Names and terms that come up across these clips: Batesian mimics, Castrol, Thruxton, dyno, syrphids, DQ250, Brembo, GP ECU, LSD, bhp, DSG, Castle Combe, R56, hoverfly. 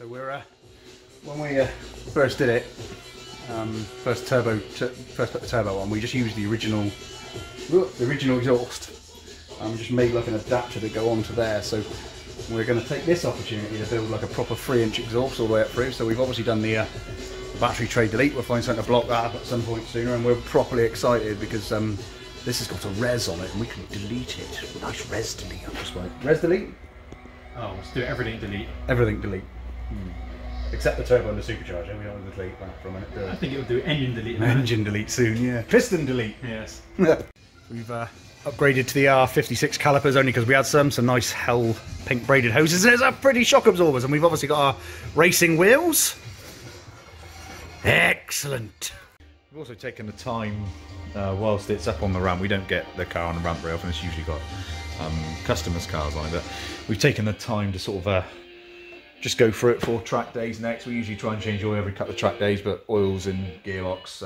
So we're when we first did it, first put the turbo on, we just used the original exhaust. Just made like an adapter to go onto there. So we're going to take this opportunity to build like a proper 3-inch exhaust all the way up through. So we've obviously done the battery tray delete. We'll find something to block that up at some point sooner, and we're properly excited because this has got a res on it and we can delete it. Nice res delete on this one. Res delete? Oh, let's do everything delete. Everything delete. Except the turbo and the supercharger. We don't want to delete that for a minute. I think it will do engine delete. Engine delete soon, yeah. Piston delete. Yes. We've upgraded to the R56 calipers only because we had some nice hell pink braided hoses. There's our pretty shock absorbers, and we've obviously got our racing wheels. Excellent. We've also taken the time whilst it's up on the ramp. We don't get the car on the ramp very often. It's usually got customers' cars on it, but we've taken the time to sort of just go through it for track days next. We usually try and change oil every couple of track days, but oils and gear locks.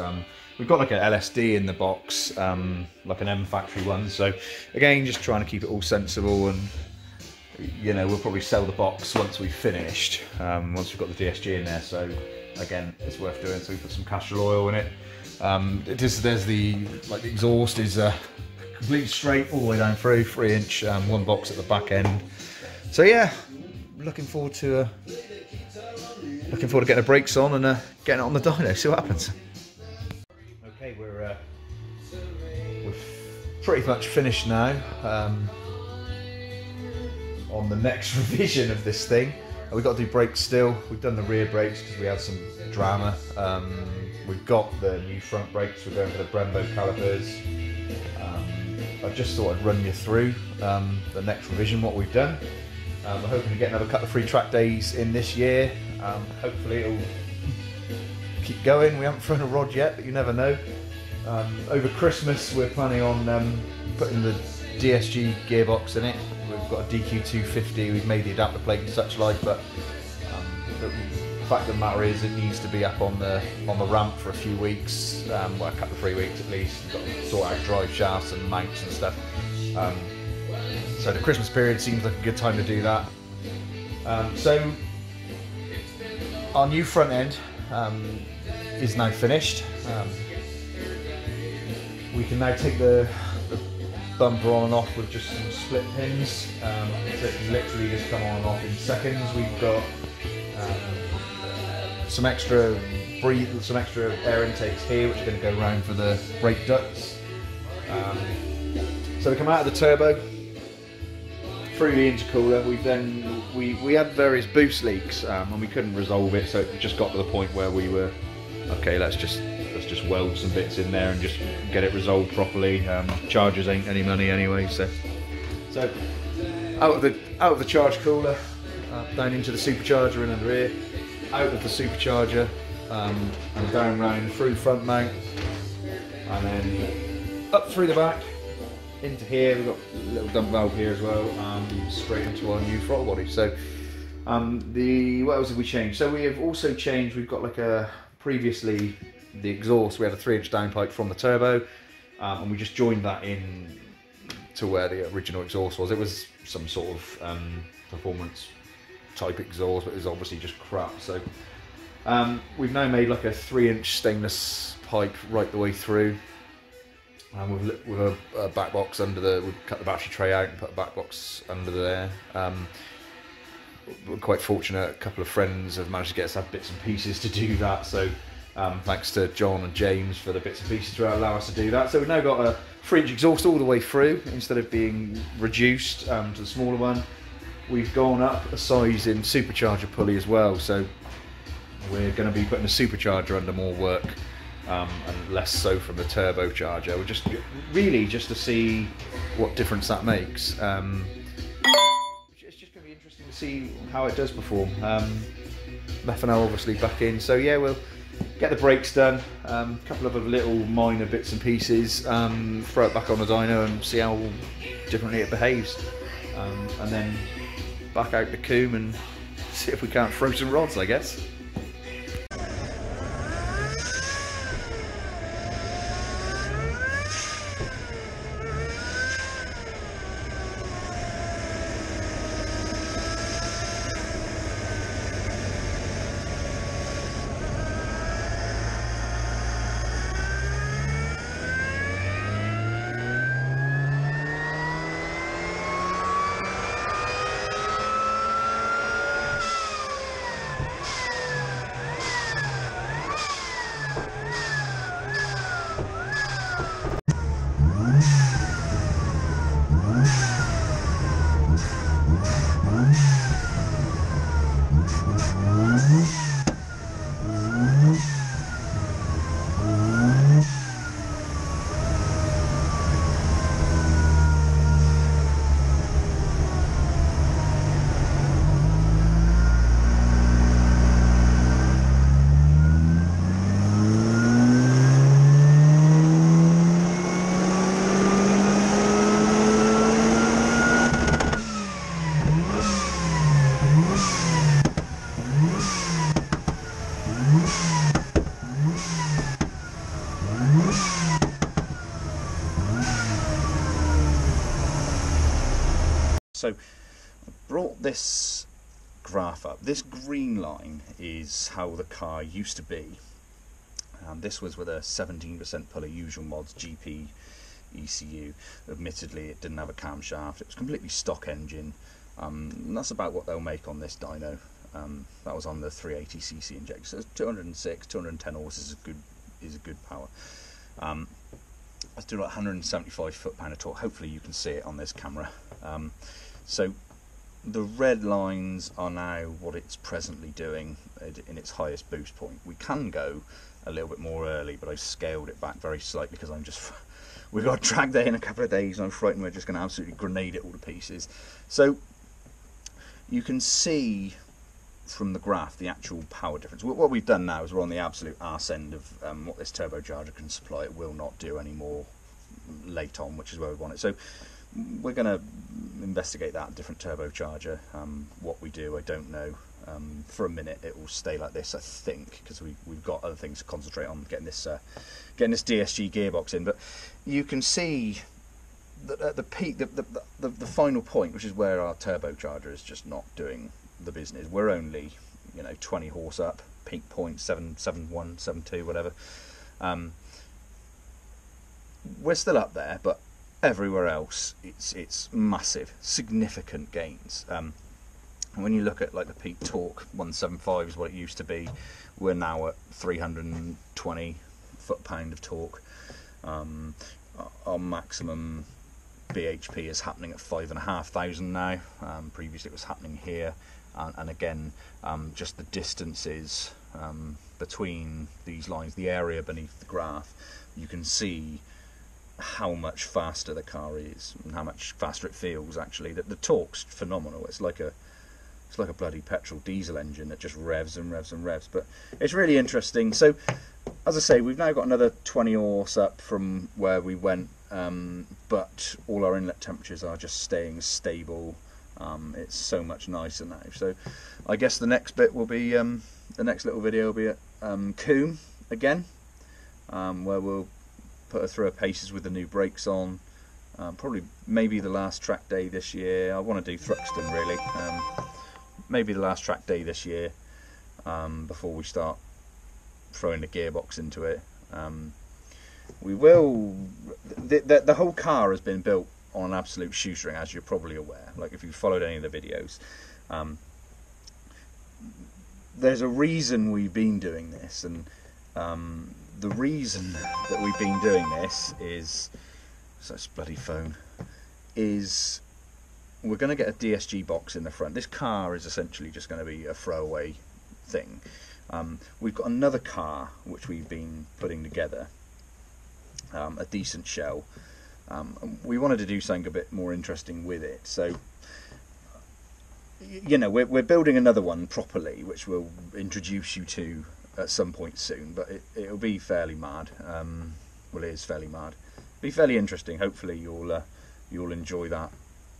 We've got like an LSD in the box, like an M factory one. So again, just trying to keep it all sensible, and you know, we'll probably sell the box once we've finished, once we've got the DSG in there. So again, it's worth doing. So we put some Castrol oil in it. There's the exhaust is completely straight all the way down through, 3-inch, one box at the back end. So yeah, looking forward to getting the brakes on and getting it on the dyno, see what happens. Okay, we're pretty much finished now on the next revision of this thing. We've got to do brakes still. We've done the rear brakes because we had some drama. We've got the new front brakes. We're going for the Brembo calipers. I just thought I'd run you through the next revision, what we've done. We're hoping to get another couple of free track days in this year. Hopefully it'll keep going. We haven't thrown a rod yet, but you never know. Over Christmas we're planning on putting the DSG gearbox in it. We've got a DQ250, we've made the adapter plate and such like, but the fact of the matter is it needs to be up on the ramp for a few weeks, well, a couple of 3 weeks at least. We've got to sort out drive shafts and mounts and stuff. So the Christmas period seems like a good time to do that. So our new front end is now finished. We can now take the bumper on and off with just some split pins. So it can literally just come on and off in seconds. We've got some extra air intakes here, which are going to go around for the brake ducts. So we come out of the turbo, through the intercooler. We had various boost leaks and we couldn't resolve it, so it just got to the point where we were okay, let's just weld some bits in there and just get it resolved properly. Chargers ain't any money anyway, so out of the charge cooler, down into the supercharger in under here, out of the supercharger and down round through front mount, and then up through the back into here. We've got a little dump valve here as well, straight into our new throttle body. So what else have we changed? So we have also changed, we've got like a, previously the exhaust, we had a 3-inch downpipe from the turbo, and we just joined that in to where the original exhaust was. It was some sort of performance type exhaust, but it was obviously just crap. So we've now made like a 3-inch stainless pipe right the way through. With a back box under the, we've cut the battery tray out and put a back box under there. We're quite fortunate, a couple of friends have managed to get us to have bits and pieces to do that. So thanks to John and James for the bits and pieces to allow us to do that. So we've now got a 3-inch exhaust all the way through, instead of being reduced to the smaller one. We've gone up a size in supercharger pulley as well. So we're going to be putting a supercharger under more work. And less so from the turbocharger. We're just really just to see what difference that makes. It's just going to be interesting to see how it does perform. Methanol obviously back in, so yeah, we'll get the brakes done, a couple of other little minor bits and pieces, throw it back on the dyno and see how differently it behaves, and then back out to Combe and see if we can't throw some rods, I guess. built this graph up, this green line is how the car used to be. This was with a 17% puller usual mods GP ECU. Admittedly, it didn't have a camshaft. It was completely stock engine. And that's about what they'll make on this dyno. That was on the 380cc injector. So 206, 210 horses is a good power. Let's do like 175 foot-pound of torque. Hopefully you can see it on this camera. So the red lines are now what it's presently doing in its highest boost point. We can go a little bit more early, but I've scaled it back very slightly because I'm just... We've got a drag day in a couple of days and I'm frightened we're just going to absolutely grenade it all to pieces. So you can see from the graph the actual power difference. What we've done now is we're on the absolute arse end of what this turbocharger can supply. It will not do any more late on, which is where we want it. So we're going to investigate that different turbocharger. What we do, I don't know. For a minute it will stay like this, I think, because we've got other things to concentrate on, getting this DSG gearbox in. But you can see that at the peak, the final point, which is where our turbocharger is just not doing the business. We're only, you know, 20 horse up, peak point 771, 72, whatever. We're still up there, but everywhere else it's massive, significant gains. When you look at like the peak torque, 175 is what it used to be. We're now at 320 foot-pound of torque. Our maximum bhp is happening at 5,500 now. Previously it was happening here, and again, just the distances between these lines, the area beneath the graph, you can see how much faster the car is and how much faster it feels. Actually, that the torque's phenomenal. It's like a bloody petrol diesel engine that just revs and revs and revs. But it's really interesting. So as I say, we've now got another 20 horse up from where we went, but all our inlet temperatures are just staying stable. It's so much nicer now. So I guess the next bit will be, the next little video will be at Combe again, where we'll put her through her paces with the new brakes on. Probably maybe the last track day this year. I want to do Thruxton really. Maybe the last track day this year, before we start throwing the gearbox into it. We will... The whole car has been built on an absolute shoestring, as you're probably aware, like if you followed any of the videos. There's a reason we've been doing this, and the reason that we've been doing this is... So this bloody phone is... We're going to get a DSG box in the front. This car is essentially just going to be a throwaway thing. We've got another car which we've been putting together, a decent shell. We wanted to do something a bit more interesting with it. So, you know, we're building another one properly, which we'll introduce you to at some point soon, but it'll be fairly mad. Well, it is fairly mad. It'll be fairly interesting. Hopefully you'll enjoy that.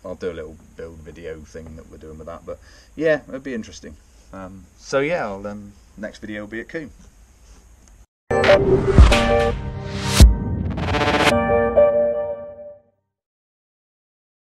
I'll do a little build video thing that we're doing with that, but yeah, it'll be interesting. So yeah, next video will be at Combe.